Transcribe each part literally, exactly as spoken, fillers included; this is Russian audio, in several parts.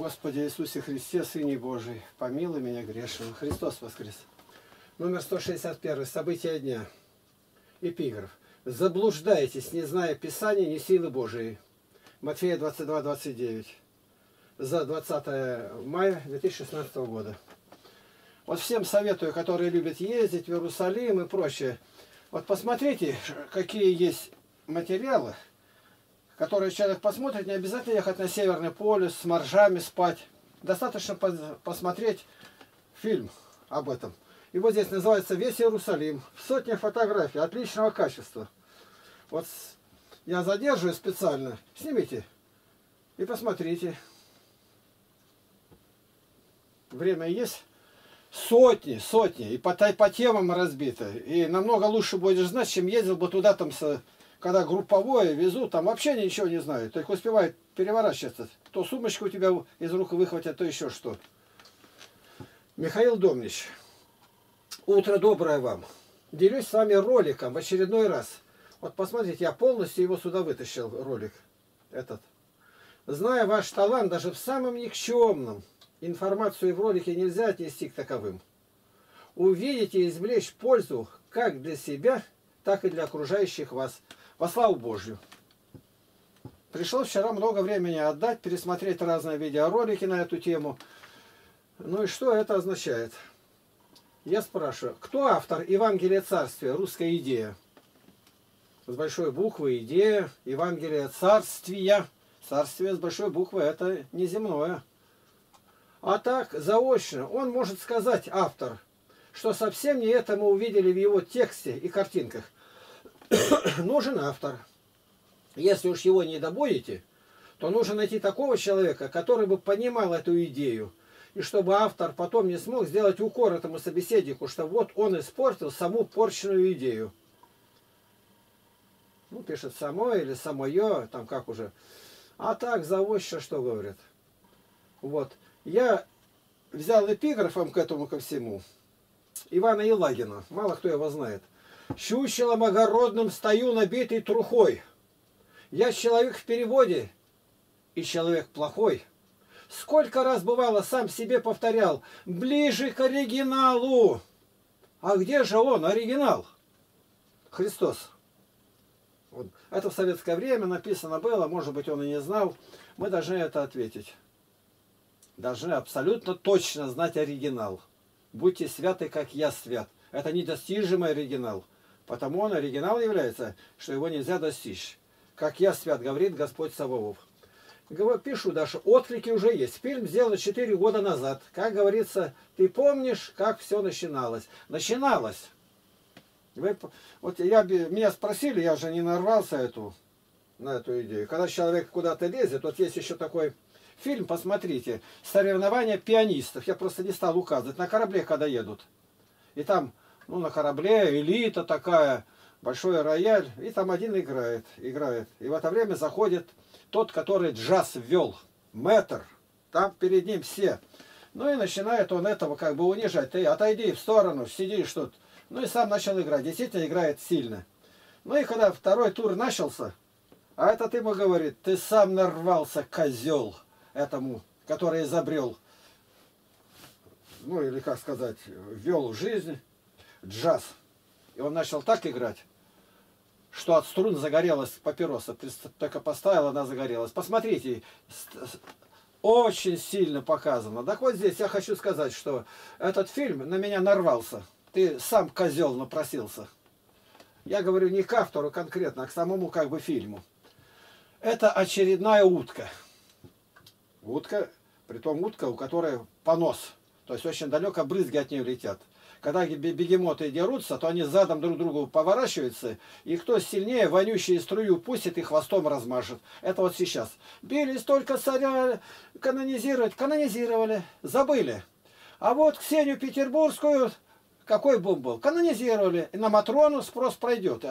Господи Иисусе Христе, Сыне Божий, помилуй меня грешного. Христос воскрес. Номер сто шестьдесят один. События дня. Эпиграф. Заблуждаетесь, не зная Писания, ни силы Божией. Матфея двадцать два, двадцать девять. За двадцатое мая две тысячи шестнадцатого года. Вот всем советую, которые любят ездить в Иерусалим и прочее. Вот посмотрите, какие есть материалы, которые человек посмотрит. Не обязательно ехать на Северный полюс, с моржами спать. Достаточно посмотреть фильм об этом. И вот здесь называется «Весь Иерусалим». Сотни фотографий отличного качества. Вот я задерживаю специально. Снимите и посмотрите. Время есть. Сотни, сотни. И по, по темам разбито. И намного лучше будешь знать, чем ездил бы туда, там, со, когда групповое везут. Там вообще ничего не знают. Только успевают переворачиваться. То сумочку у тебя из рук выхватят, то еще что. Михаил Домнич. Утро доброе вам. Делюсь с вами роликом в очередной раз. Вот посмотрите, я полностью его сюда вытащил, ролик этот. Зная ваш талант, даже в самом никчемном, информацию в ролике нельзя отнести к таковым. Увидите и извлечь пользу как для себя, так и для окружающих вас. Во славу Божью. Пришлось вчера много времени отдать, пересмотреть разные видеоролики на эту тему. Ну и что это означает? Я спрашиваю, кто автор Евангелия Царствия, русская идея? С большой буквы идея, Евангелие Царствия. Царствие с большой буквы — это неземное. А так, заочно, он может сказать, автор, что совсем не это мы увидели в его тексте и картинках. Нужен автор. Если уж его не добудете, то нужно найти такого человека, который бы понимал эту идею. И чтобы автор потом не смог сделать укор этому собеседнику, что вот он испортил саму порченную идею. Ну, пишет «само» или «самое», там как уже. А так, заводчик что говорит? Вот. Я взял эпиграфом к этому ко всему Ивана Елагина. Мало кто его знает. «Щучелом огородным стою, набитый трухой. Я человек в переводе, и человек плохой». Сколько раз бывало, сам себе повторял: ближе к оригиналу. А где же он, оригинал? Христос. Вот. Это в советское время написано было, может быть, он и не знал. Мы должны это ответить. Должны абсолютно точно знать оригинал. Будьте святы, как я свят. Это недостижимый оригинал. Потому он оригинал является, что его нельзя достичь. Как я свят, говорит Господь Саваоф. Пишу, Даша, отклики уже есть. Фильм сделан четыре года назад. Как говорится, ты помнишь, как все начиналось? Начиналось. Вы, вот я, меня спросили, я же не нарвался эту, на эту идею. Когда человек куда-то лезет, вот есть еще такой фильм, посмотрите, «Соревнования пианистов». Я просто не стал указывать. На корабле, когда едут. И там, ну, на корабле элита такая, большой рояль. И там один играет, играет. И в это время заходит... Тот, который джаз ввел, мэтр, там перед ним все. Ну и начинает он этого как бы унижать. Ты отойди в сторону, сиди что-то. Ну и сам начал играть. Действительно играет сильно. Ну и когда второй тур начался, а этот ему говорит: ты сам нарвался, козел, этому, который изобрел, ну или как сказать, ввел в жизнь джаз. И он начал так играть, что от струн загорелась папироса. Только поставил, она загорелась. Посмотрите, очень сильно показано. Так вот здесь я хочу сказать, что этот фильм на меня нарвался. Ты сам, козел, напросился. Я говорю не к автору конкретно, а к самому как бы фильму. Это очередная утка. Утка, притом утка, у которой понос. То есть очень далеко брызги от нее летят. Когда бегемоты дерутся, то они задом друг к другу поворачиваются, и кто сильнее, вонючие струю пустит и хвостом размажет. Это вот сейчас. Бились только царя канонизировать. Канонизировали. Забыли. А вот Ксению Петербургскую, какой бум был? Канонизировали. И на Матрону спрос пройдет.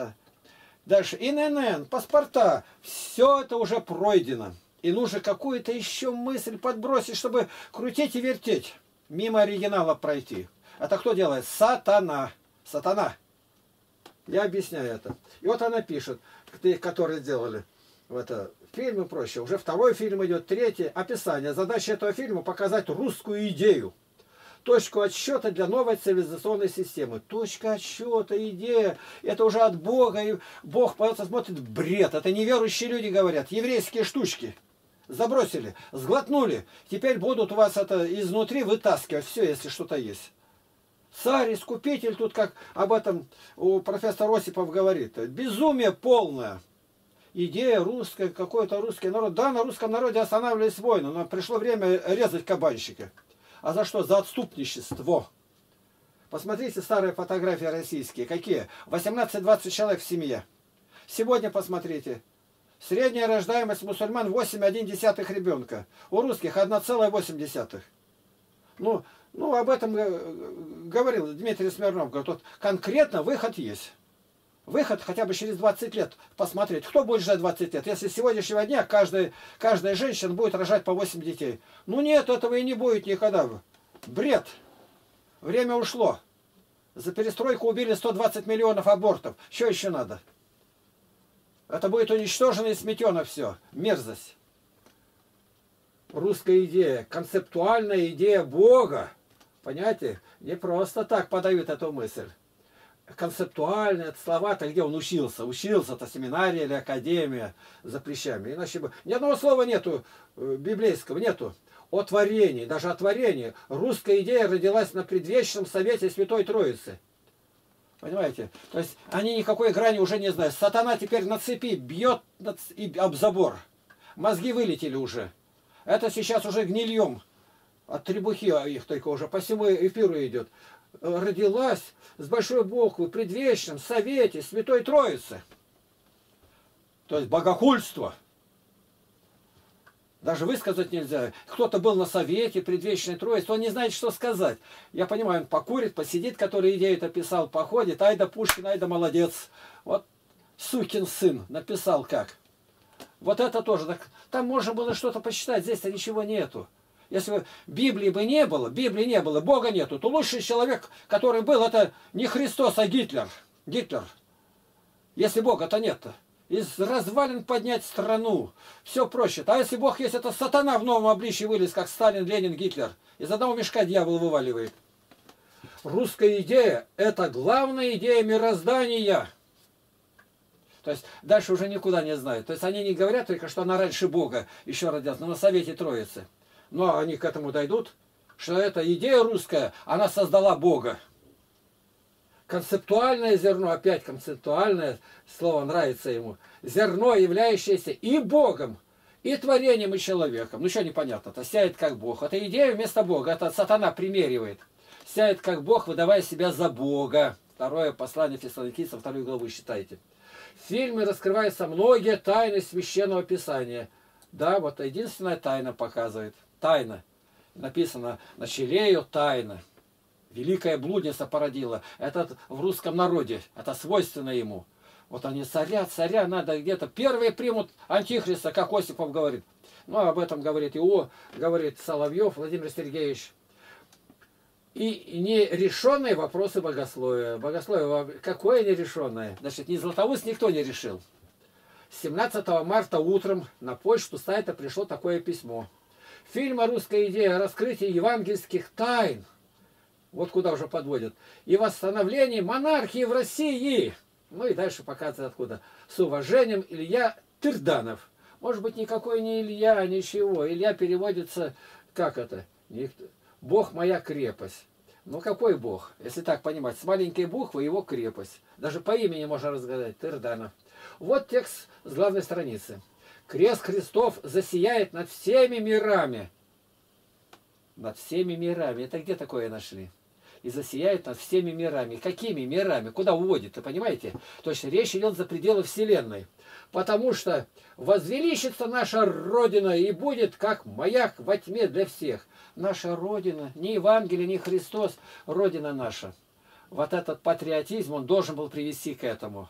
Дальше. ИНН, паспорта. Все это уже пройдено. И нужно какую-то еще мысль подбросить, чтобы крутить и вертеть. Мимо оригинала пройти. Это кто делает? Сатана. Сатана. Я объясняю это. И вот она пишет, которые делали в это фильмы проще. Уже второй фильм идет, третий. Описание. Задача этого фильма – показать русскую идею. Точку отсчета для новой цивилизационной системы. Точка отсчета, идея. Это уже от Бога. И Бог просто смотрит бред. Это неверующие люди говорят. Еврейские штучки. Забросили, сглотнули. Теперь будут вас это изнутри вытаскивать. Все, если что-то есть. Царь, искупитель, тут как об этом у профессора Осипов говорит. Безумие полное. Идея русская, какой-то русский народ. Да, на русском народе останавливались войны, но пришло время резать кабанщика. А за что? За отступничество. Посмотрите старые фотографии российские. Какие? восемнадцать-двадцать человек в семье. Сегодня посмотрите. Средняя рождаемость мусульман восемь целых одна десятая ребенка. У русских одна целая восемь десятых. Ну, ну, об этом говорил Дмитрий Смирнов. Говорит, вот конкретно выход есть. Выход хотя бы через двадцать лет посмотреть. Кто будет ждать двадцать лет? Если с сегодняшнего дня каждая, каждая женщина будет рожать по восемь детей. Ну нет, этого и не будет никогда. Бред. Время ушло. За перестройку убили сто двадцать миллионов абортов. Что еще надо? Это будет уничтожено и сметено все. Мерзость. Русская идея. Концептуальная идея Бога. Понимаете? Не просто так подают эту мысль. Концептуальные слова-то, где он учился. Учился, это семинария или академия за плечами. Иначе бы... Ни одного слова нету библейского, нету. О творении, даже о творении. Русская идея родилась на предвечном совете Святой Троицы. Понимаете? То есть они никакой грани уже не знают. Сатана теперь на цепи бьет об забор. Мозги вылетели уже. Это сейчас уже гнильем. От требухи их только уже по всему эфиру идет. Родилась с большой буквы, предвечном совете Святой Троицы. То есть богохульство. Даже высказать нельзя. Кто-то был на совете предвечной Троицы, он не знает, что сказать. Я понимаю, он покурит, посидит, который идею-то писал, походит. Ай да Пушкин, ай да молодец. Вот сукин сын написал как. Вот это тоже. Так, там можно было что-то почитать, здесь-то ничего нету. Если бы Библии бы не было, Библии не было, Бога нету, то лучший человек, который был, это не Христос, а Гитлер. Гитлер. Если Бога-то нет-то. Из развалин поднять страну. Все проще. А если Бог есть, это сатана в новом обличье вылез, как Сталин, Ленин, Гитлер. Из одного мешка дьявол вываливает. Русская идея – это главная идея мироздания. То есть дальше уже никуда не знают. То есть они не говорят только, что она раньше Бога еще родилась, но на совете Троицы. Но они к этому дойдут, что эта идея русская, она создала Бога. Концептуальное зерно, опять концептуальное слово нравится ему, зерно, являющееся и Богом, и творением, и человеком. Ну что непонятно, это сяет как Бог. Это идея вместо Бога, это сатана примеривает. Сяет как Бог, выдавая себя за Бога. Второе послание Фессалоникийцам, вторую главу считайте. В фильме раскрываются многие тайны Священного Писания. Да, вот единственная тайна показывает. Тайна. Написано, на челе ее тайна. Великая блудница породила. Это в русском народе. Это свойственно ему. Вот они царя, царя надо где-то. Первые примут антихриста, как Осипов говорит. Ну, об этом говорит Ио, говорит Соловьев Владимир Сергеевич. И нерешенные вопросы богословия. Богословие какое нерешенное? Значит, ни Златоуст никто не решил. семнадцатого марта утром на почту сайта пришло такое письмо. Фильм «Русская идея» о раскрытии евангельских тайн, вот куда уже подводят, и восстановлении монархии в России. Ну и дальше показывают откуда. С уважением, Илья Тырданов. Может быть, никакой не Илья, ничего. Илья переводится, как это? Бог моя крепость. Ну какой Бог, если так понимать? С маленькой буквы его крепость. Даже по имени можно разгадать. Тырданов. Вот текст с главной страницы. Крест Христов засияет над всеми мирами. Над всеми мирами. Это где такое нашли? И засияет над всеми мирами. Какими мирами? Куда уводит-то, понимаете? То есть речь идет за пределы Вселенной. Потому что возвеличится наша Родина и будет как маяк во тьме для всех. Наша Родина, ни Евангелие, ни Христос, Родина наша. Вот этот патриотизм, он должен был привести к этому.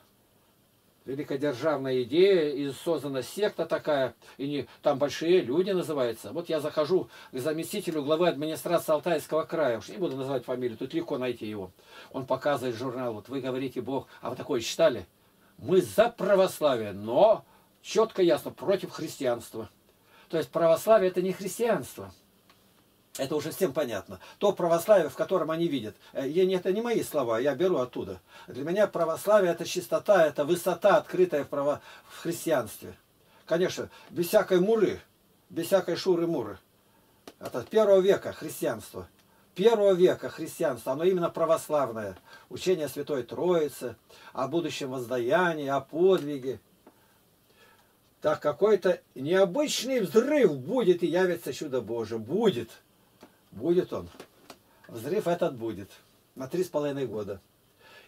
Великодержавная идея, и создана секта такая, и не, там большие люди называются. Вот я захожу к заместителю главы администрации Алтайского края, уж не буду называть фамилию, тут легко найти его. Он показывает журнал, вот вы говорите Бог, а вы такое читали? Мы за православие, но четко ясно против христианства. То есть православие — это не христианство. Это уже всем понятно. То православие, в котором они видят. Это не мои слова, я беру оттуда. Для меня православие — это чистота, это высота, открытая в, право... в христианстве. Конечно, без всякой муры, без всякой шуры-муры. Это первого века христианство. Первого века христианство, оно именно православное. Учение Святой Троицы, о будущем воздаянии, о подвиге. Так какой-то необычный взрыв будет и явится чудо Божие. Будет. Будет он. Взрыв этот будет. На три с половиной года.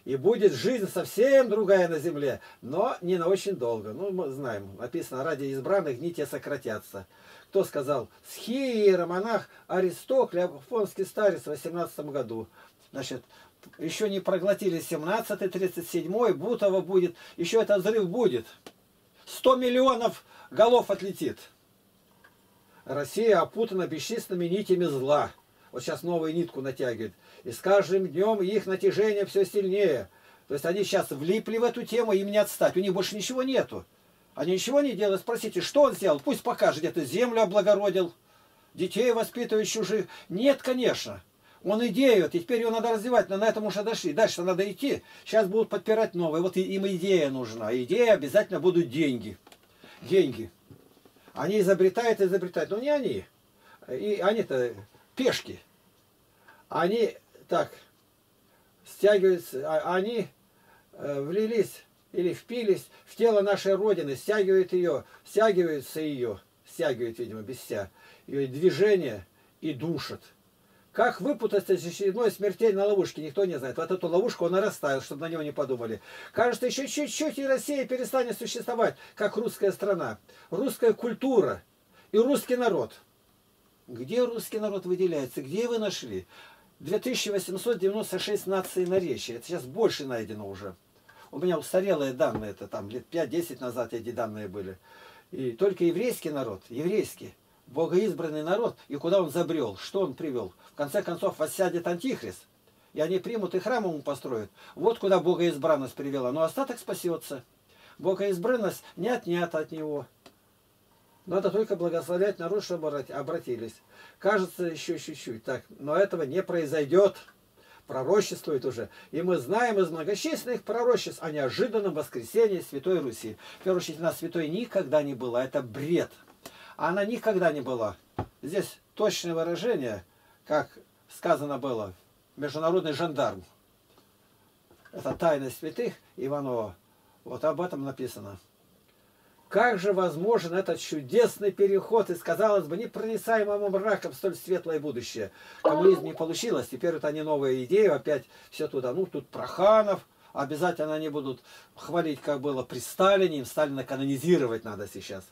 И будет жизнь совсем другая на земле. Но не на очень долго. Ну, мы знаем. Написано, ради избранных дни те сократятся. Кто сказал? Схиеромонах Аристокл, афонский старец в восемнадцатом году. Значит, еще не проглотили семнадцатый, тридцать седьмой, Бутово будет. Еще этот взрыв будет. сто миллионов голов отлетит. Россия опутана бесчисленными нитями зла. Вот сейчас новую нитку натягивает. И с каждым днем их натяжение все сильнее. То есть они сейчас влипли в эту тему, им не отстать. У них больше ничего нету. Они ничего не делают. Спросите, что он сделал? Пусть покажет. Где-то землю облагородил. Детей воспитывает чужих. Нет, конечно. Он идею. И теперь ее надо развивать. Но на этом уже дошли. Дальше надо идти. Сейчас будут подпирать новые. Вот им идея нужна. Идея обязательно будут деньги. Деньги. Они изобретают, изобретают. Но не они. И они-то пешки. Они так стягиваются. Они влились или впились в тело нашей Родины. Стягивают ее. Стягиваются ее. Стягивают, видимо, без вся. Ее движение и душат. Как выпутаться из очередной смертельной ловушки, никто не знает. Вот эту ловушку он и расставил, чтобы на него не подумали. Кажется, еще чуть-чуть и Россия перестанет существовать, как русская страна, русская культура и русский народ. Где русский народ выделяется? Где вы нашли? две тысячи восемьсот девяносто шесть наций наречий. Это сейчас больше найдено уже. У меня устарелые данные, это там лет пять-десять назад эти данные были. И только еврейский народ, еврейский. Богоизбранный народ, и куда он забрел, что он привел. В конце концов, воссядет антихрист, и они примут и храм ему построят. Вот куда богоизбранность привела, но остаток спасется. Богоизбранность не отнята от него. Надо только благословлять народ, чтобы обратились. Кажется, еще чуть-чуть так, но этого не произойдет. Пророчествует уже. И мы знаем из многочисленных пророчеств о неожиданном воскресении Святой Руси. В первую очередь, она святой никогда не была, это бред. Она никогда не была. Здесь точное выражение, как сказано было, международный жандарм. Это тайна святых Иванова. Вот об этом написано. Как же возможен этот чудесный переход из, казалось бы, непроницаемым мраком в столь светлое будущее? Коммунизм не получилось. Теперь вот они новые идеи, опять все туда. Ну, тут Проханов. Обязательно они будут хвалить, как было при Сталине. Им Сталина канонизировать надо сейчас.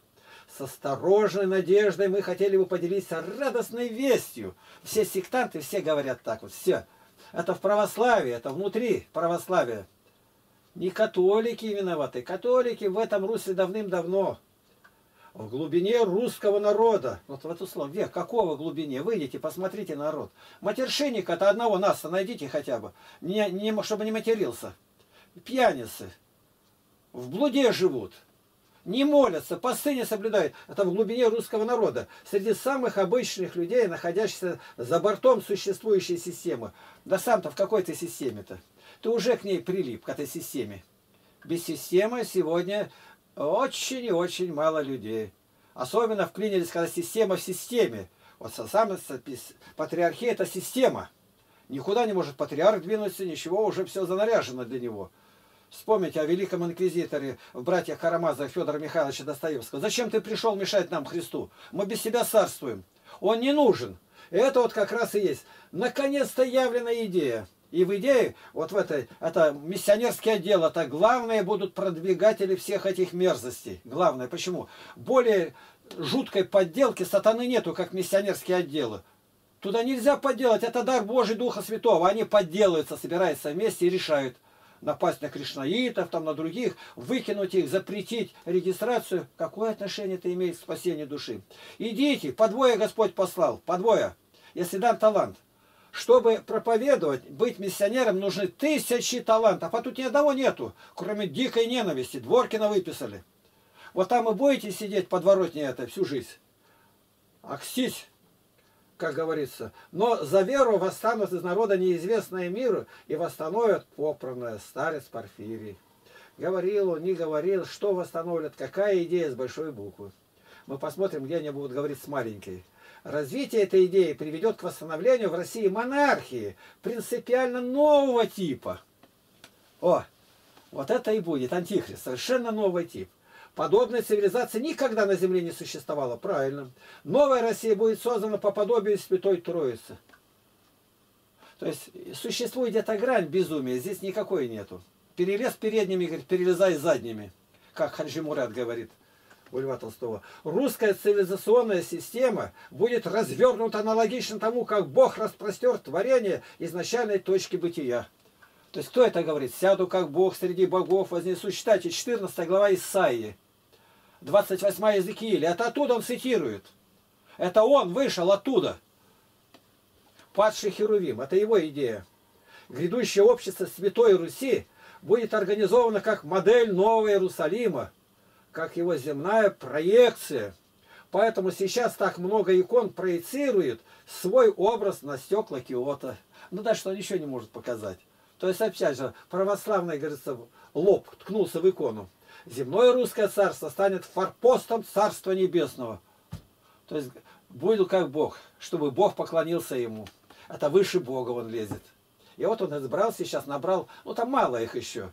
С осторожной надеждой мы хотели бы поделиться радостной вестью. Все сектанты, все говорят так вот, все. Это в православии, это внутри православия. Не католики виноваты. Католики в этом русле давным-давно. В глубине русского народа. Вот в эту слово. Век, какого глубине? Выйдите, посмотрите народ. Матершинника-то одного нас-то найдите хотя бы. Не, не, чтобы не матерился. Пьяницы. В блуде живут. Не молятся, посты не соблюдают. Это в глубине русского народа. Среди самых обычных людей, находящихся за бортом существующей системы. Да сам-то в какой-то системе-то. Ты уже к ней прилип, к этой системе. Без системы сегодня очень и очень мало людей. Особенно вклинились, когда система в системе. Вот сам патриархия — это система. Никуда не может патриарх двинуться, ничего, уже все занаряжено для него. Вспомните о великом инквизиторе в «Братьях Карамазовых» Федора Михайловича Достоевского. Зачем ты пришел мешать нам, Христу? Мы без себя царствуем. Он не нужен. И это вот как раз и есть. Наконец-то явлена идея. И в идее, вот в этой, это миссионерский отдел, это главные будут продвигатели всех этих мерзостей. Главное, почему? Более жуткой подделки сатаны нету, как миссионерские отделы. Туда нельзя подделать, это дар Божий Духа Святого. Они подделаются, собираются вместе и решают. Напасть на кришнаитов, там, на других, выкинуть их, запретить регистрацию. Какое отношение это имеет к спасению души? Идите, подвое Господь послал, подвое, если дан талант. Чтобы проповедовать, быть миссионером, нужны тысячи талантов, а тут ни одного нету, кроме дикой ненависти. Дворкина выписали. Вот там и будете сидеть подворотне этой всю жизнь. Акстись, как говорится. Но за веру восстанут из народа неизвестные миру, и восстановят попранное старец Порфирий. Говорил он, не говорил, что восстановят, какая идея с большой буквы. Мы посмотрим, где они будут говорить с маленькой. Развитие этой идеи приведет к восстановлению в России монархии принципиально нового типа. О, вот это и будет антихрист, совершенно новый тип. Подобной цивилизации никогда на земле не существовало, правильно. Новая Россия будет создана по подобию Святой Троицы. То есть существует где-то грань безумия, здесь никакой нету. Перелез передними, говорит, перелезай задними, как Хаджи Мурат говорит. У Льва Толстого. Русская цивилизационная система будет развернута аналогично тому, как Бог распростер творение изначальной точки бытия. То есть кто это говорит? Сяду как Бог среди богов вознесу. Читайте четырнадцатая глава Исаии, двадцать восьмая Иезекииля. Это оттуда он цитирует. Это он вышел оттуда. Падший Херувим. Это его идея. Грядущее общество Святой Руси будет организовано как модель Нового Иерусалима, как его земная проекция. Поэтому сейчас так много икон проецирует свой образ на стекла Киота. Ну да, что он еще не может показать. То есть, опять же, православный, говорится, лоб ткнулся в икону. Земное русское царство станет форпостом Царства Небесного. То есть, буду как Бог, чтобы Бог поклонился ему. Это выше Бога он лезет. И вот он избрал сейчас, набрал, ну там мало их еще,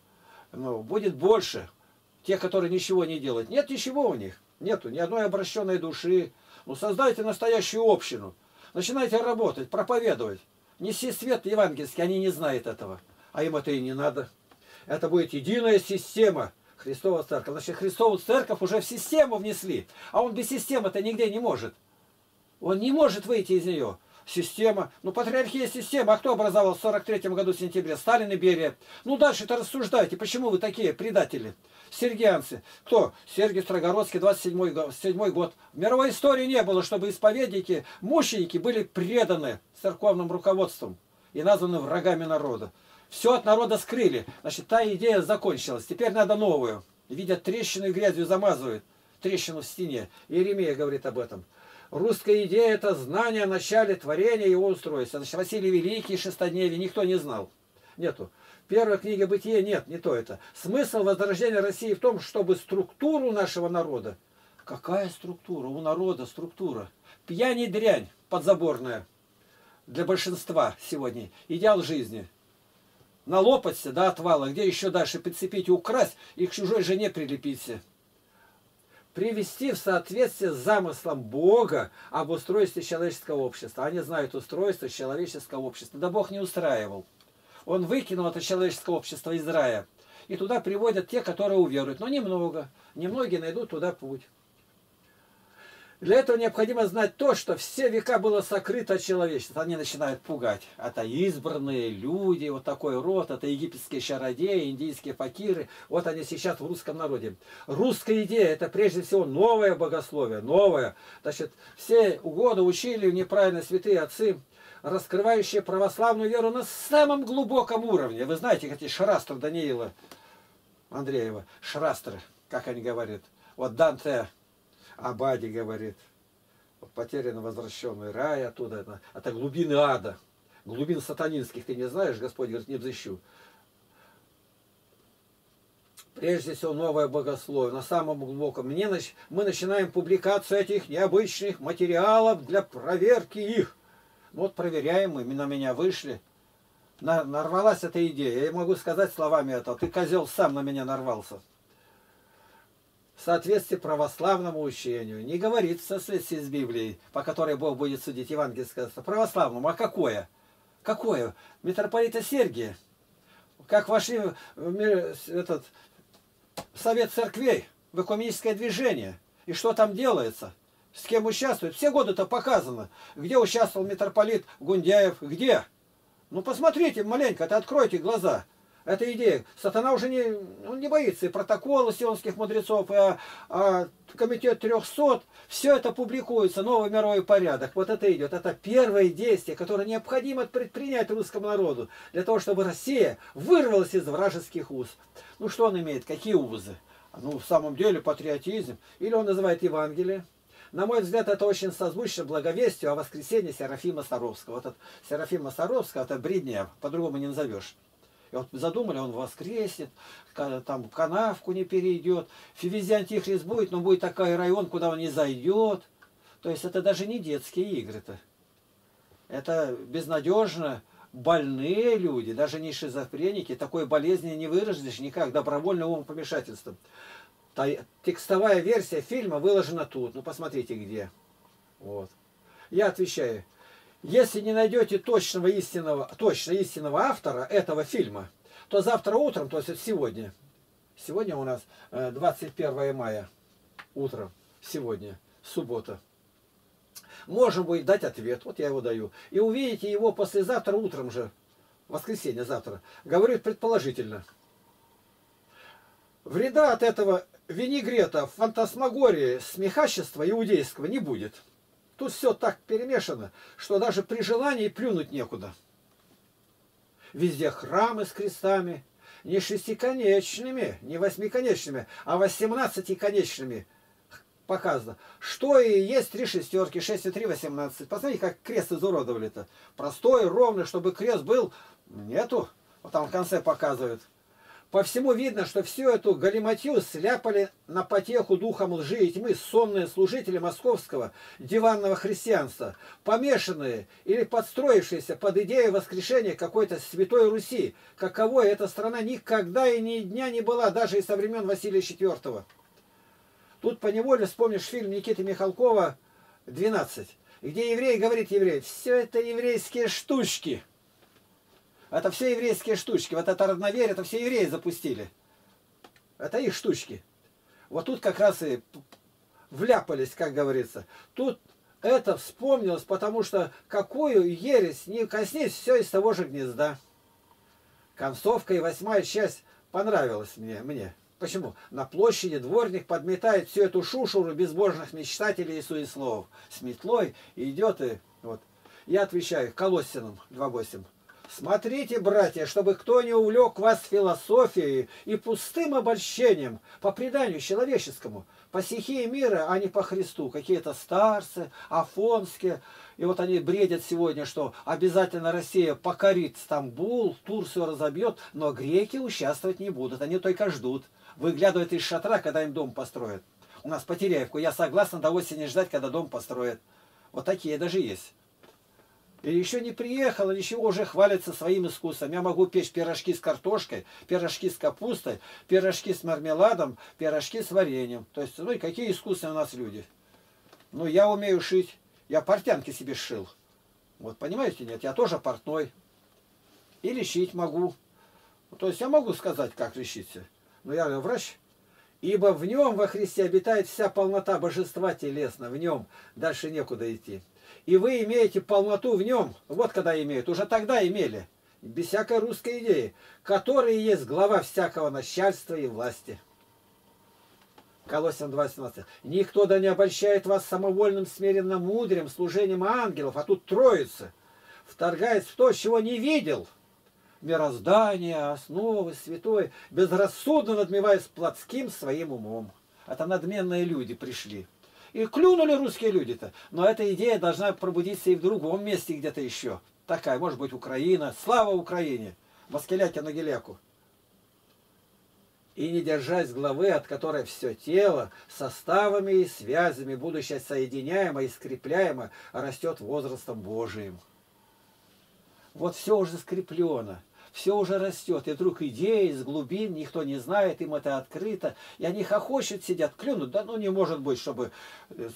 но будет больше. Те, которые ничего не делают. Нет ничего у них. Нету ни одной обращенной души. Ну, создайте настоящую общину. Начинайте работать, проповедовать. Неси свет евангельский, они не знают этого. А им это и не надо. Это будет единая система Христова Церковь. Значит, Христову Церковь уже в систему внесли. А он без системы-то нигде не может. Он не может выйти из нее. Система. Ну, патриархия система. А кто образовал в сорок третьем году в сентябре? Сталин и Берия. Ну, дальше-то рассуждайте. Почему вы такие предатели? Сергианцы. Кто? Сергий Строгородский, двадцать седьмой год. В мировой истории не было, чтобы исповедники, мученики были преданы церковным руководством и названы врагами народа. Все от народа скрыли. Значит, та идея закончилась. Теперь надо новую. Видят трещину и грязью замазывают. Трещину в стене. Иеремия говорит об этом. Русская идея – это знание о начале творения и его устройства. Значит, Василий Великий, шестодневие, никто не знал. Нету. Первая книга «Бытие» нет, не то это. Смысл возрождения России в том, чтобы структуру нашего народа... Какая структура? У народа структура. Пьянь и дрянь подзаборная для большинства сегодня. Идеал жизни. Налопаться до отвала, где еще дальше подцепить и украсть, и к чужой жене прилепиться. Привести в соответствие с замыслом Бога об устройстве человеческого общества. Они знают устройство человеческого общества. Да Бог не устраивал. Он выкинул это человеческое общество из рая. И туда приводят те, которые уверуют. Но немного. Немногие найдут туда путь. Для этого необходимо знать то, что все века было сокрыто от человечества. Они начинают пугать. Это избранные люди, вот такой род, это египетские чародеи, индийские факиры. Вот они сейчас в русском народе. Русская идея – это прежде всего новое богословие, новое. Значит, все годы учили неправильно святые отцы, раскрывающие православную веру на самом глубоком уровне. Вы знаете, какие шрастры Даниила Андреева. Шрастры, как они говорят. Вот Данте Абади говорит. Вот потерянно возвращенный рай оттуда. Это, это глубины ада. Глубин сатанинских ты не знаешь, Господь говорит, не взыщу. Прежде всего, новое богословие. На самом глубоком. Мне, мы начинаем публикацию этих необычных материалов для проверки их. Вот проверяем мы, на меня вышли. На, нарвалась эта идея. Я могу сказать словами это. Ты, козел, сам на меня нарвался. В соответствии православному учению. Не говорится в соответствии с Библией, по которой Бог будет судить евангельское. Православному. А какое? Какое? Митрополита Сергия. Как вошли в этот совет церквей, в экуменическое движение. И что там делается? С кем участвует? Все годы-то показано. Где участвовал митрополит Гундяев? Где? Ну, посмотрите маленько, это откройте глаза. Это идея. Сатана уже не, он не боится. И протоколы сионских мудрецов, и а, а, комитет трехсот. Все это публикуется. Новый мировой порядок. Вот это идет. Это первое действие, которое необходимо предпринять русскому народу. Для того, чтобы Россия вырвалась из вражеских уз. Ну, что он имеет? Какие узы? ну, в самом деле патриотизм, или он называет Евангелие. На мой взгляд, это очень созвучно благовестию о воскресении Серафима Саровского. Вот этот Серафима Саровского, это бредня, по-другому не назовешь. И вот задумали, он воскреснет, там канавку не перейдет, Фивизи Антихрист будет, но будет такой район, куда он не зайдет. То есть это даже не детские игры-то. Это безнадежно больные люди, даже не шизофреники, такой болезни не выразишь никак, добровольным умопомешательством. Текстовая версия фильма выложена тут, ну посмотрите где. Вот. Я отвечаю, если не найдете точного истинного, точно истинного автора этого фильма, то завтра утром, то есть сегодня, сегодня у нас двадцать первое мая, утром, сегодня, суббота, можно будет дать ответ, вот я его даю, и увидите его послезавтра утром же, воскресенье завтра, говорю предположительно. Вреда от этого винегрета, фантасмагории, смехачества иудейского не будет. Тут все так перемешано, что даже при желании плюнуть некуда. Везде храмы с крестами, не шестиконечными, не восьмиконечными, а восемнадцатиконечными показано. Что и есть три шестерки, шесть и три, восемнадцать. Посмотрите, как крест изуродовали-то. Простой, ровный, чтобы крест был, нету. Вот там в конце показывают. По всему видно, что всю эту галиматью сляпали на потеху духом лжи и тьмы сонные служители московского диванного христианства, помешанные или подстроившиеся под идею воскрешения какой-то Святой Руси, каковой эта страна никогда и ни дня не была, даже и со времен Василия четвёртого. Тут поневоле вспомнишь фильм Никиты Михалкова «двенадцать», где еврей говорит еврею, все это еврейские штучки. Это все еврейские штучки. Вот это родноверие, это все евреи запустили. Это их штучки. Вот тут как раз и вляпались, как говорится. Тут это вспомнилось, потому что какую ересь не коснись, все из того же гнезда. Концовка и восьмая часть понравилась мне. мне. Почему? На площади дворник подметает всю эту шушуру безбожных мечтателей и суесловов. С метлой идет и... Вот. Я отвечаю Колоссянам два восемь. Смотрите, братья, чтобы кто не увлек вас философией и пустым обольщением по преданию человеческому, по стихии мира, а не по Христу. Какие-то старцы, афонские. И вот они бредят сегодня, что обязательно Россия покорит Стамбул, Турцию разобьет, но греки участвовать не будут. Они только ждут, выглядывают из шатра, когда им дом построят. У нас Потеряевку, я согласна до осени ждать, когда дом построят. Вот такие даже есть. И еще не приехала, ничего, уже хвалится своим искусством. Я могу печь пирожки с картошкой, пирожки с капустой, пирожки с мармеладом, пирожки с вареньем. То есть, ну и какие искусные у нас люди. Ну, я умею шить. Я портянки себе шил. Вот, понимаете, нет, я тоже портной. И лечить могу. То есть, я могу сказать, как лечиться. Но я врач. Ибо в нем, во Христе, обитает вся полнота божества телесно. В нем дальше некуда идти. И вы имеете полноту в нем, вот когда имеют, уже тогда имели, без всякой русской идеи, которая есть глава всякого начальства и власти. Колоссянам два семнадцать. Никто да не обольщает вас самовольным, смиренно мудрым служением ангелов, а тут троица, вторгается в то, чего не видел. Мироздание, основы, святое, безрассудно надмеваясь плотским своим умом. Это надменные люди пришли. И клюнули русские люди-то. Но эта идея должна пробудиться и в другом месте где-то еще. Такая, может быть, Украина. Слава Украине! Москаляки на геляку. И не держась главы, от которой все тело, составами и связями, будущее соединяемо и скрепляемо, растет возрастом Божиим. Вот все уже скреплено. Все уже растет, и вдруг идеи из глубин, никто не знает, им это открыто, и они хохочут, сидят, клюнут, да ну не может быть, чтобы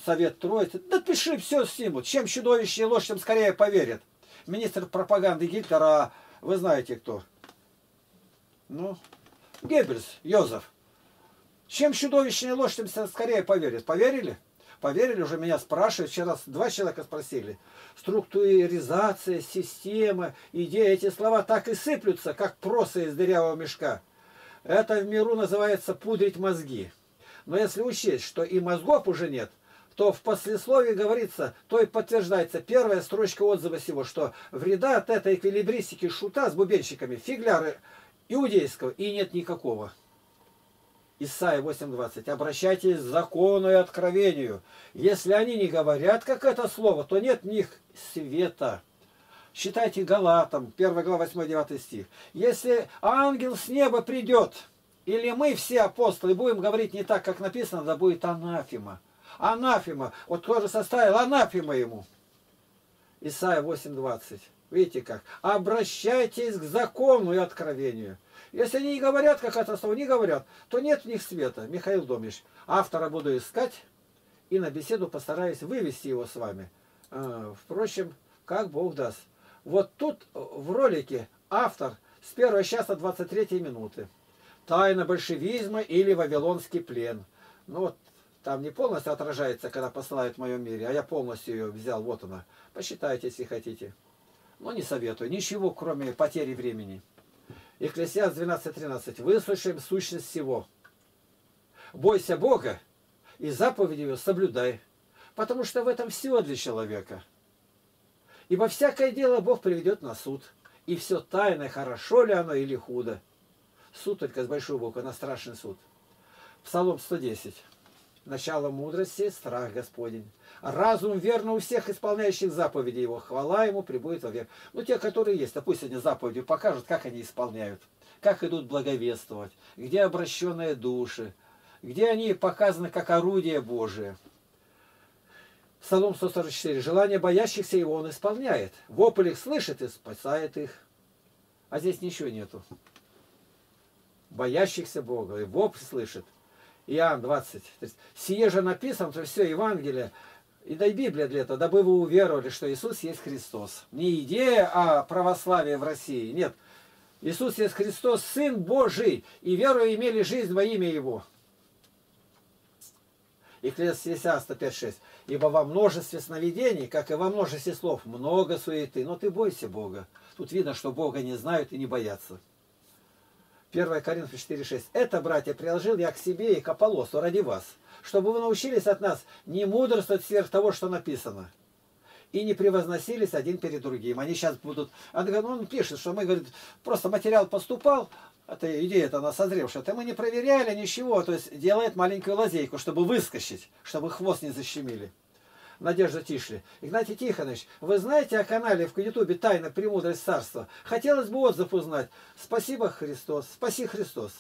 Совет Троицы, да пиши, все снимут, чем чудовище и ложь, тем скорее поверят. Министр пропаганды Гитлера, вы знаете кто? Ну, Геббельс, Йозеф. Чем чудовище и ложь, тем скорее поверят. Поверили? Поверили, уже меня спрашивают, вчера два человека спросили. Структуризация, система, идея, эти слова так и сыплются, как проса из дырявого мешка. Это в миру называется пудрить мозги. Но если учесть, что и мозгов уже нет, то в послесловии говорится, то и подтверждается первая строчка отзыва сего, что вреда от этой эквилибристики шута с бубенщиками, фигляры иудейского и нет никакого. Исайя восемь двадцать. Обращайтесь к закону и откровению. Если они не говорят, как это слово, то нет в них света. Считайте Галатам, первая глава, восьмой-девятый стих. Если ангел с неба придет, или мы все апостолы будем говорить не так, как написано, да будет анафема. Анафема. Вот кто же составил анафема ему? Исайя восемь двадцать. Видите как? Обращайтесь к закону и откровению. Если они не говорят, как это слово, не говорят, то нет в них света. Михаил Домнич. Автора буду искать и на беседу постараюсь вывести его с вами. Впрочем, как Бог даст. Вот тут в ролике автор с первого часа двадцать третьей минуты. Тайна большевизма или вавилонский плен. Ну вот там не полностью отражается, когда посылают в моем мире, а я полностью ее взял. Вот она. Посчитайте, если хотите. Но не советую. Ничего, кроме потери времени. Екклесиаст двенадцать тринадцать. Выслушаем сущность всего. Бойся Бога и заповеди ее соблюдай, потому что в этом все для человека. Ибо всякое дело Бог приведет на суд. И все тайное, хорошо ли оно или худо. Суд только с большой буквы, на страшный суд. Псалом сто десять. Начало мудрости, страх Господень. Разум верно у всех исполняющих заповеди его. Хвала ему прибудет во век. Ну, те, которые есть, а пусть они заповедью покажут, как они исполняют. Как идут благовествовать. Где обращенные души. Где они показаны как орудие Божие. Псалом сто сорок четыре. Желание боящихся его он исполняет. Вопль их слышит и спасает их. А здесь ничего нету. Боящихся Бога. И вопль слышит. Иоанн двадцать. Сие же написано, то все Евангелие, и дай Библия для этого, дабы вы уверовали, что Иисус есть Христос. Не идея о православии в России, нет. Иисус есть Христос, Сын Божий, и веруя имели жизнь во имя Его. Екклесиаста пять шесть. Ибо во множестве сновидений, как и во множестве слов, много суеты, но ты бойся Бога. Тут видно, что Бога не знают и не боятся. первое Коринф четыре шесть. Это, братья, приложил я к себе и к Аполлосу ради вас, чтобы вы научились от нас не мудрствовать сверх того, что написано, и не превозносились один перед другим. Они сейчас будут... Он пишет, что мы, говорит, просто материал поступал, эта идея-то она созревшая, это мы не проверяли ничего, то есть делает маленькую лазейку, чтобы выскочить, чтобы хвост не защемили. Надежда Тишли. Игнатий Тихонович, вы знаете о канале в Ютубе «Тайна премудрость царства»? Хотелось бы отзыв узнать. Спасибо, Христос. Спаси, Христос.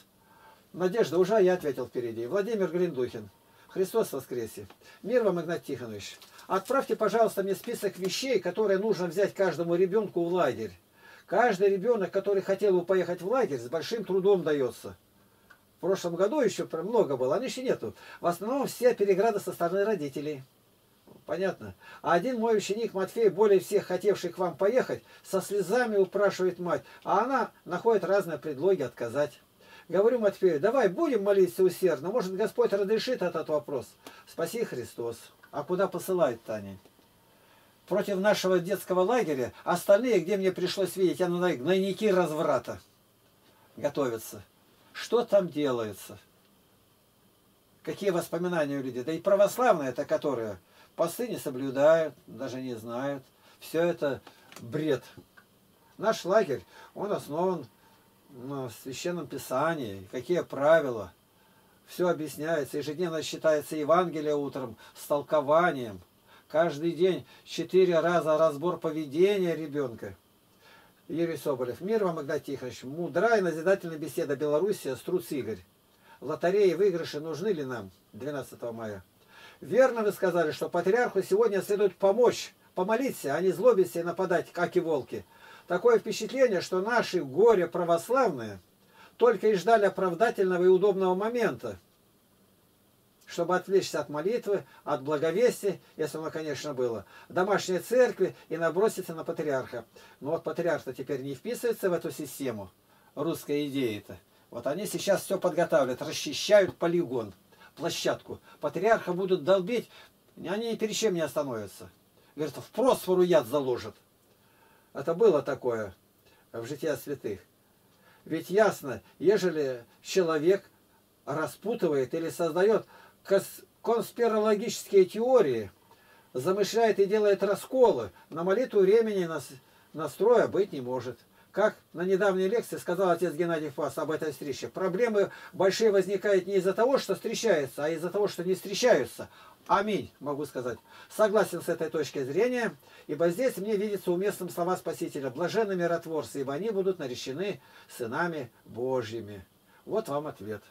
Надежда, уже я ответил впереди. Владимир Глиндухин. Христос воскресе. Мир вам, Игнатий Тихонович. Отправьте, пожалуйста, мне список вещей, которые нужно взять каждому ребенку в лагерь. Каждый ребенок, который хотел бы поехать в лагерь, с большим трудом дается. В прошлом году еще прям много было, а нынче нету. В основном все переграды со стороны родителей. Понятно? А один мой ученик Матфей, более всех хотевший к вам поехать, со слезами упрашивает мать, а она находит разные предлоги отказать. Говорю Матфею, давай будем молиться усердно, может Господь разрешит этот вопрос. Спаси Христос. А куда посылает Таня? Против нашего детского лагеря остальные, где мне пришлось видеть, я на гнойники разврата готовятся. Что там делается? Какие воспоминания у людей? Да и православные-то, которые... Посты не соблюдают, даже не знают. Все это бред. Наш лагерь, он основан на Священном Писании. Какие правила. Все объясняется. Ежедневно считается Евангелие утром с толкованием. Каждый день четыре раза разбор поведения ребенка. Юрий Соболев. Мир вам, Игнатий Тихонович. Мудрая и назидательная беседа «Белоруссия», Струц Игорь. Лотереи и выигрыши нужны ли нам? двенадцатого мая. Верно вы сказали, что патриарху сегодня следует помочь, помолиться, а не злобиться и нападать, как и волки. Такое впечатление, что наши горе православные только и ждали оправдательного и удобного момента, чтобы отвлечься от молитвы, от благовестия, если оно, конечно, было, домашней церкви и наброситься на патриарха. Но вот патриарх-то теперь не вписывается в эту систему русской идеи-то. Вот они сейчас все подготавливают, расчищают полигон. Площадку. Патриарха будут долбить, они ни перед чем не остановятся. Говорят, в просфору яд заложат. Это было такое в житии святых. Ведь ясно, ежели человек распутывает или создает конспирологические теории, замышляет и делает расколы, на молитву времени настроя быть не может. Как на недавней лекции сказал отец Геннадий Фас об этой встрече, проблемы большие возникают не из-за того, что встречаются, а из-за того, что не встречаются. Аминь, могу сказать. Согласен с этой точки зрения, ибо здесь мне видится уместным слова Спасителя: блаженны миротворцы, ибо они будут наречены сынами Божьими. Вот вам ответ.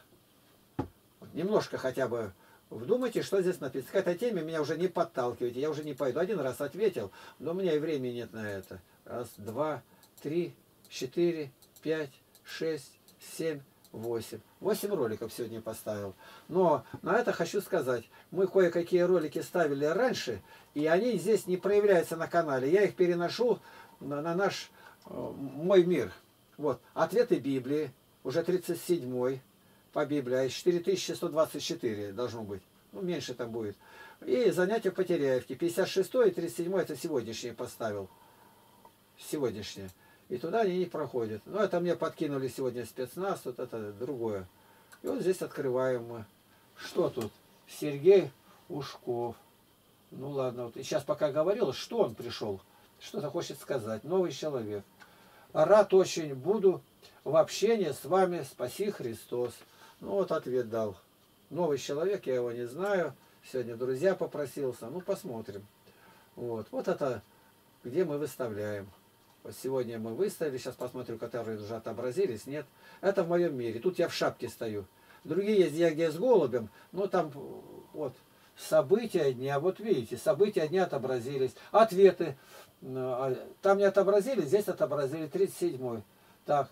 Немножко хотя бы вдумайте, что здесь написано. К этой теме меня уже не подталкивайте, я уже не пойду. Один раз ответил, но у меня и времени нет на это. Раз, два, три... четыре, пять, шесть, семь, восемь. восемь роликов сегодня поставил. Но на это хочу сказать. Мы кое-какие ролики ставили раньше, и они здесь не проявляются на канале. Я их переношу на, на наш, э, мой мир. Вот. Ответы Библии. Уже тридцать седьмой по Библии. четыре тысячи сто двадцать четыре должно быть. Ну, меньше там будет. И занятия по Теряевке. пятьдесят шестой и тридцать седьмой это сегодняшнее поставил. Сегодняшнее. И туда они не проходят. Ну, это мне подкинули сегодня спецназ, вот это другое. И вот здесь открываем мы. Что тут? Сергей Ушков. Ну, ладно. Вот. И сейчас пока говорил, что он пришел. Что-то хочет сказать. Новый человек. Рад очень буду в общении с вами. Спаси Христос. Ну, вот ответ дал. Новый человек, я его не знаю. Сегодня друзья попросился. Ну, посмотрим. Вот. Вот это, где мы выставляем. Вот сегодня мы выставили, сейчас посмотрю, которые уже отобразились, нет. Это в моем мире, тут я в шапке стою. Другие есть, я где с голубем, но там вот события дня, вот видите, события дня отобразились. Ответы там не отобразились, здесь отобразили тридцать седьмой. Так,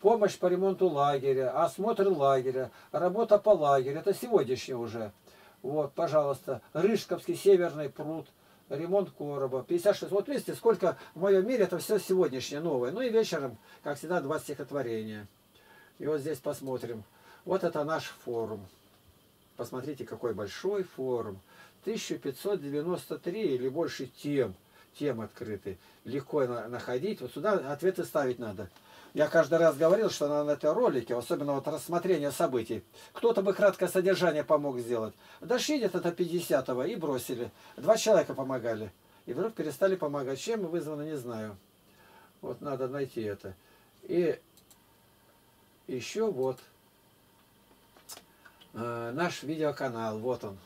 помощь по ремонту лагеря, осмотр лагеря, работа по лагерю, это сегодняшний уже. Вот, пожалуйста, Рыжковский северный пруд. Ремонт короба, пятьдесят шесть. Вот видите, сколько в моем мире, это все сегодняшнее, новое. Ну и вечером, как всегда, два стихотворения. И вот здесь посмотрим. Вот это наш форум. Посмотрите, какой большой форум. тысяча пятьсот девяносто три или больше тем. Тем открыты. Легко находить. Вот сюда ответы ставить надо. Я каждый раз говорил, что на этом ролике, особенно вот рассмотрение событий, кто-то бы краткое содержание помог сделать. Дошли это до пятидесятого и бросили. Два человека помогали. И вдруг перестали помогать. Чем вызвано, не знаю. Вот надо найти это. И еще вот э, наш видеоканал. Вот он.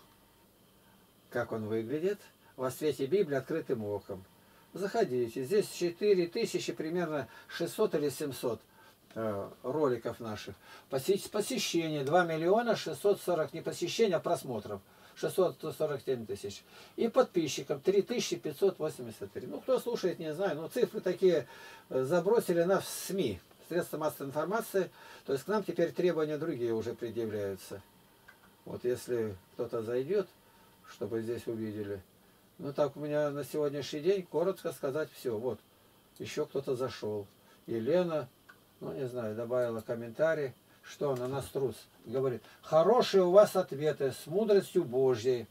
Как он выглядит. Во свете Библии открытым оком. Заходите. Здесь четыре тысячи, примерно шестьсот или семьсот э, роликов наших. Посещение два миллиона шестьсот сорок, не посещение, а просмотров. шестьсот сорок семь тысяч. И подписчиков три тысячи пятьсот восемьдесят три. Ну, кто слушает, не знаю. Но цифры такие забросили нас в СМИ. Средства массовой информации. То есть к нам теперь требования другие уже предъявляются. Вот если кто-то зайдет, чтобы здесь увидели. Ну так у меня на сегодняшний день, коротко сказать, все. Вот, еще кто-то зашел. Елена, ну не знаю, добавила комментарий, что она нас трус. Говорит, хорошие у вас ответы, с мудростью Божьей.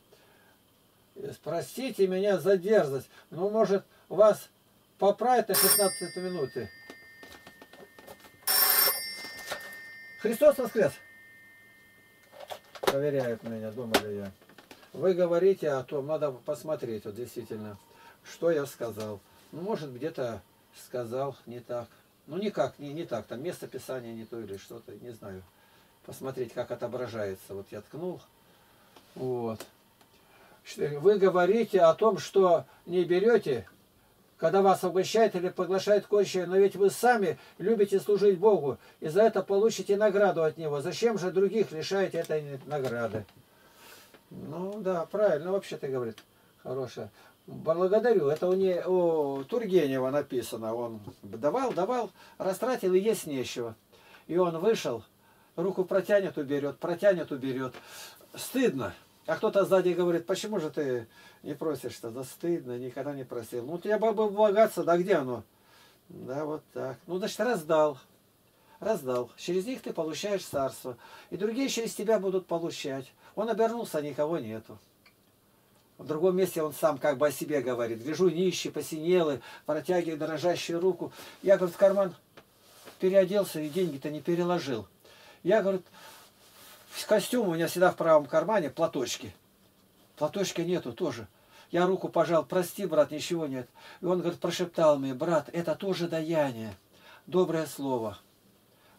Простите меня за дерзость, но может вас поправить на пятнадцать минуты. Христос воскрес! Проверяют меня, думали я. Вы говорите о том, надо посмотреть, вот действительно, что я сказал. Ну, может, где-то сказал не так. Ну, никак, не, не так, там место писания не то или что-то, не знаю. Посмотреть, как отображается. Вот я ткнул. Вот. Вы говорите о том, что не берете, когда вас угощает или поглашает кое-что, но ведь вы сами любите служить Богу, и за это получите награду от Него. Зачем же других лишаете этой награды? Ну да, правильно, вообще ты говорит, хорошая. Благодарю, это у, не, у Тургенева написано, он давал, давал, растратил и есть нечего. И он вышел, руку протянет, уберет, протянет, уберет. Стыдно. А кто-то сзади говорит, почему же ты не просишь-то? Да стыдно, никогда не просил. Ну, я бы богатство, да где оно? Да, вот так. Ну, значит, раздал. Раздал. Через них ты получаешь царство. И другие через тебя будут получать. Он обернулся, никого нету. В другом месте он сам как бы о себе говорит. Гляжу нищий, посинелый, протягиваю дрожащую руку. Я, говорит, в карман переоделся и деньги-то не переложил. Я, говорит, костюм у меня всегда в правом кармане, платочки. Платочки нету тоже. Я руку пожал, прости, брат, ничего нет. И он, говорит, прошептал мне, брат, это тоже даяние. доброе слово.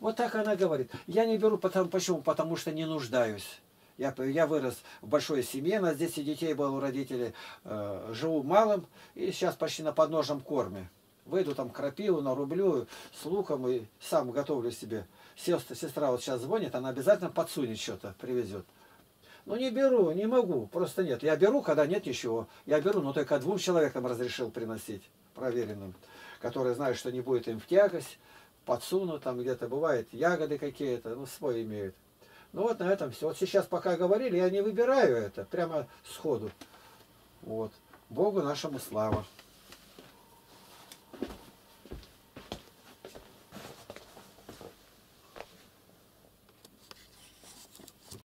Вот так она говорит. Я не беру, потому, почему? Потому что не нуждаюсь. Я, я вырос в большой семье, у нас здесь и детей было, у родителей. Э, живу малым, и сейчас почти на подножном корме. Выйду там крапиву, нарублю с луком и сам готовлю себе. Сестра, сестра вот сейчас звонит, она обязательно подсунет что-то, привезет. Ну не беру, не могу, просто нет. Я беру, когда нет ничего. Я беру, но только двум человекам разрешил приносить, проверенным, которые знают, что не будет им в тягость. Подсуну, там где-то бывает, ягоды какие-то, ну, свой имеют. Ну, вот на этом все. Вот сейчас, пока говорили, я не выбираю это, прямо сходу. Вот. Богу нашему слава.